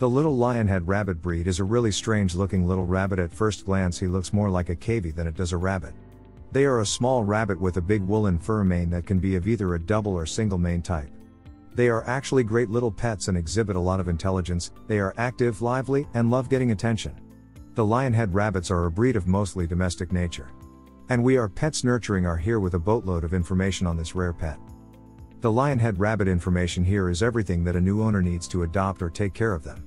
The little Lionhead rabbit breed is a really strange looking little rabbit. At first glance he looks more like a cavy than it does a rabbit. They are a small rabbit with a big woolen fur mane that can be of either a double or single mane type. They are actually great little pets and exhibit a lot of intelligence. They are active, lively, and love getting attention. The Lionhead rabbits are a breed of mostly domestic nature. And we are Pets Nurturing are here with a boatload of information on this rare pet. The Lionhead rabbit information here is everything that a new owner needs to adopt or take care of them.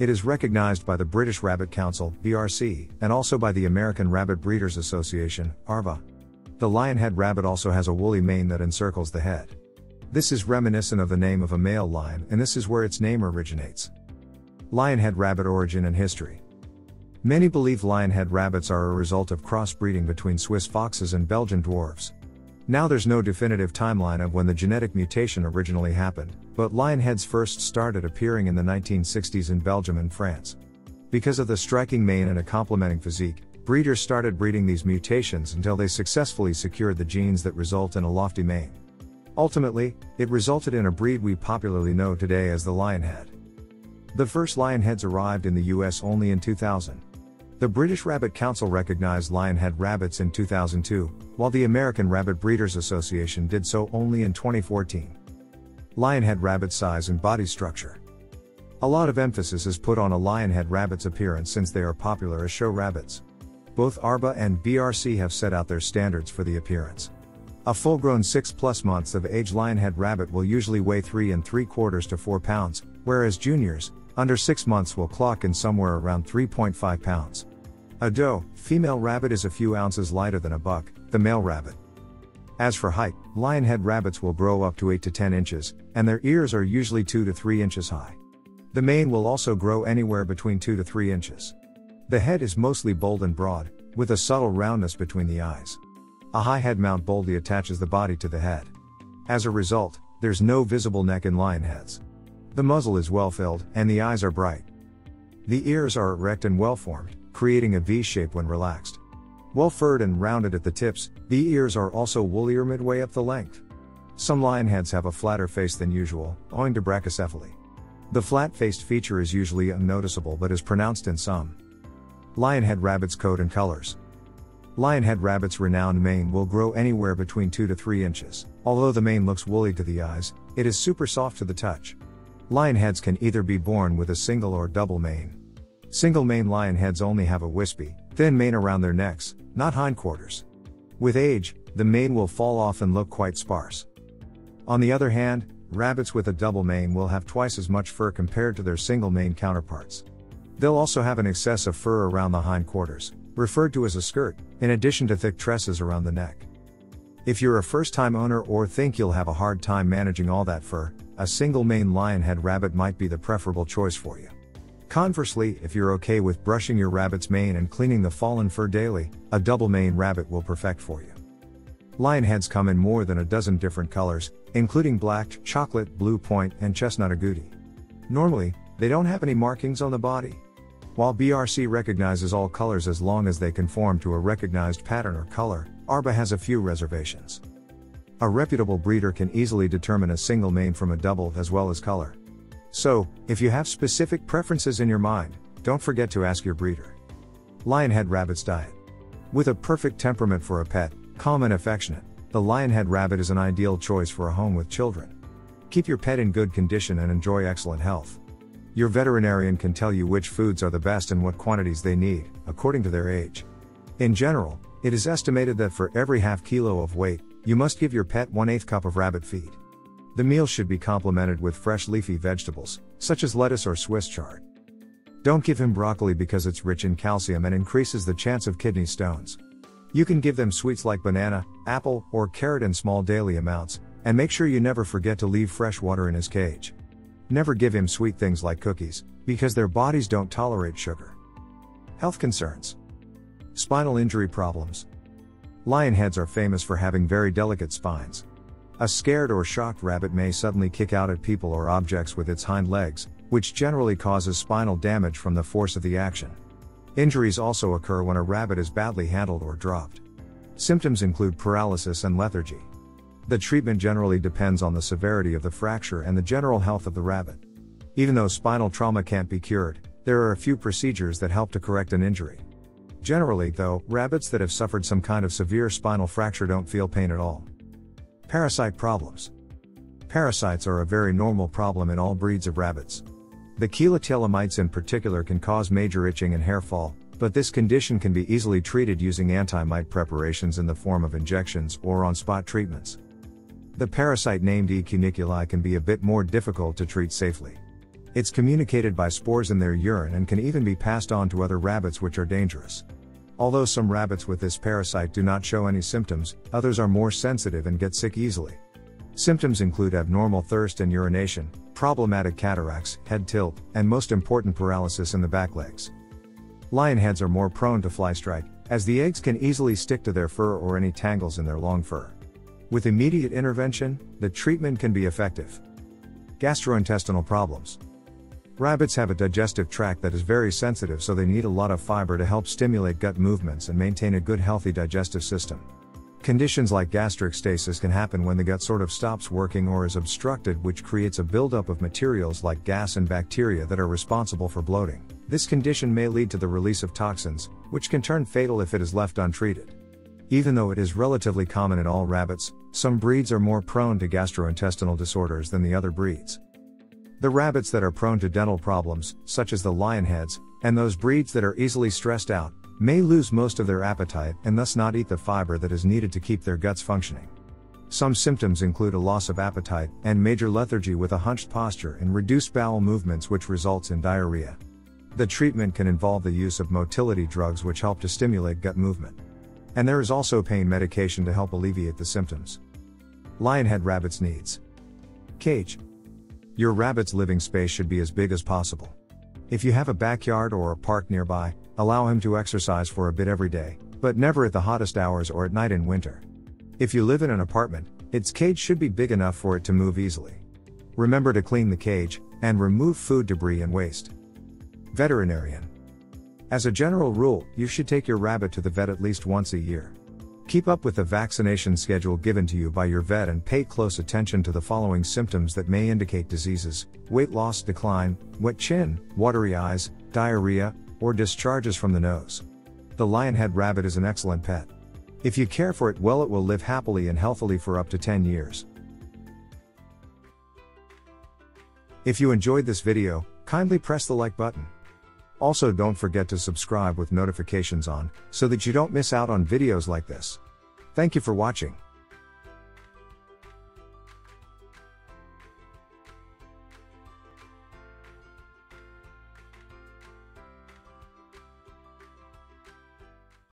It is recognized by the British Rabbit Council, BRC, and also by the American Rabbit Breeders Association, ARBA. The Lionhead rabbit also has a woolly mane that encircles the head. This is reminiscent of the name of a male lion, and this is where its name originates. Lionhead rabbit origin and history. Many believe Lionhead rabbits are a result of crossbreeding between Swiss Foxes and Belgian Dwarves. Now there's no definitive timeline of when the genetic mutation originally happened, but lionheads first started appearing in the 1960s in Belgium and France. Because of the striking mane and a complementing physique, breeders started breeding these mutations until they successfully secured the genes that result in a lofty mane. Ultimately, it resulted in a breed we popularly know today as the Lionhead. The first Lionheads arrived in the US only in 2000. The British Rabbit Council recognized Lionhead rabbits in 2002, while the American Rabbit Breeders Association did so only in 2014. Lionhead rabbit size and body structure. A lot of emphasis is put on a Lionhead rabbit's appearance since they are popular as show rabbits. Both ARBA and BRC have set out their standards for the appearance. A full-grown 6+ months of age Lionhead rabbit will usually weigh 3 3/4 to 4 pounds, whereas juniors, under 6 months will clock in somewhere around 3.5 pounds. A doe, female rabbit is a few ounces lighter than a buck, the male rabbit. As for height, Lionhead rabbits will grow up to 8 to 10 inches, and their ears are usually 2 to 3 inches high. The mane will also grow anywhere between 2 to 3 inches. The head is mostly bold and broad, with a subtle roundness between the eyes. A high head mount boldly attaches the body to the head. As a result, there's no visible neck in Lionheads. The muzzle is well filled, and the eyes are bright. The ears are erect and well formed, creating a V shape when relaxed. Well furred and rounded at the tips, the ears are also woollier midway up the length. Some Lionheads have a flatter face than usual, owing to brachycephaly. The flat-faced feature is usually unnoticeable but is pronounced in some. Lionhead rabbits' coat and colors. Lionhead rabbits' renowned mane will grow anywhere between 2 to 3 inches. Although the mane looks woolly to the eyes, it is super soft to the touch. Lionheads can either be born with a single or double mane. Single mane Lionheads only have a wispy, thin mane around their necks, not hindquarters. With age, the mane will fall off and look quite sparse. On the other hand, rabbits with a double mane will have twice as much fur compared to their single mane counterparts. They'll also have an excess of fur around the hindquarters, referred to as a skirt, in addition to thick tresses around the neck. If you're a first-time owner or think you'll have a hard time managing all that fur, a single mane Lionhead rabbit might be the preferable choice for you. Conversely, if you're okay with brushing your rabbit's mane and cleaning the fallen fur daily, a double mane rabbit will perfect for you. Lionheads come in more than a dozen different colors, including black, chocolate, blue point, and chestnut agouti. Normally, they don't have any markings on the body. While BRC recognizes all colors as long as they conform to a recognized pattern or color, ARBA has a few reservations. A reputable breeder can easily determine a single mane from a double as well as color. So, if you have specific preferences in your mind, don't forget to ask your breeder. Lionhead rabbit's diet. With a perfect temperament for a pet, calm and affectionate, the Lionhead rabbit is an ideal choice for a home with children. Keep your pet in good condition and enjoy excellent health. Your veterinarian can tell you which foods are the best and what quantities they need, according to their age. In general, it is estimated that for every half kilo of weight, you must give your pet 1/8 cup of rabbit feed. The meal should be complemented with fresh leafy vegetables, such as lettuce or Swiss chard. Don't give him broccoli because it's rich in calcium and increases the chance of kidney stones. You can give them sweets like banana, apple, or carrot in small daily amounts, and make sure you never forget to leave fresh water in his cage. Never give him sweet things like cookies, because their bodies don't tolerate sugar. Health concerns. Spinal injury problems. Lionheads are famous for having very delicate spines. A scared or shocked rabbit may suddenly kick out at people or objects with its hind legs, which generally causes spinal damage from the force of the action. Injuries also occur when a rabbit is badly handled or dropped. Symptoms include paralysis and lethargy. The treatment generally depends on the severity of the fracture and the general health of the rabbit. Even though spinal trauma can't be cured, there are a few procedures that help to correct an injury. Generally though, rabbits that have suffered some kind of severe spinal fracture don't feel pain at all. Parasite problems. Parasites are a very normal problem in all breeds of rabbits. The cheyletiella mites in particular can cause major itching and hair fall, but this condition can be easily treated using anti-mite preparations in the form of injections or on-spot treatments. The parasite named E. cuniculi can be a bit more difficult to treat safely. It's communicated by spores in their urine and can even be passed on to other rabbits, which are dangerous. Although some rabbits with this parasite do not show any symptoms, others are more sensitive and get sick easily. Symptoms include abnormal thirst and urination, problematic cataracts, head tilt, and most important, paralysis in the back legs. Lionheads are more prone to fly strike, as the eggs can easily stick to their fur or any tangles in their long fur. With immediate intervention, the treatment can be effective. Gastrointestinal problems. Rabbits have a digestive tract that is very sensitive, so they need a lot of fiber to help stimulate gut movements and maintain a good healthy digestive system. Conditions like gastric stasis can happen when the gut sort of stops working or is obstructed, which creates a buildup of materials like gas and bacteria that are responsible for bloating. This condition may lead to the release of toxins, which can turn fatal if it is left untreated. Even though it is relatively common in all rabbits, some breeds are more prone to gastrointestinal disorders than the other breeds. The rabbits that are prone to dental problems, such as the lionheads, and those breeds that are easily stressed out, may lose most of their appetite and thus not eat the fiber that is needed to keep their guts functioning. Some symptoms include a loss of appetite and major lethargy with a hunched posture and reduced bowel movements, which results in diarrhea. The treatment can involve the use of motility drugs, which help to stimulate gut movement. And there is also pain medication to help alleviate the symptoms. Lionhead rabbits' needs. Cage. Your rabbit's living space should be as big as possible. If you have a backyard or a park nearby, allow him to exercise for a bit every day, but never at the hottest hours or at night in winter. If you live in an apartment, its cage should be big enough for it to move easily. Remember to clean the cage, and remove food debris and waste. Veterinarian. As a general rule, you should take your rabbit to the vet at least once a year. Keep up with the vaccination schedule given to you by your vet and pay close attention to the following symptoms that may indicate diseases: weight loss decline, wet chin, watery eyes, diarrhea, or discharges from the nose. The lionhead rabbit is an excellent pet. If you care for it well, it will live happily and healthily for up to 10 years. If you enjoyed this video, kindly press the like button. Also, don't forget to subscribe with notifications on, so that you don't miss out on videos like this. Thank you for watching.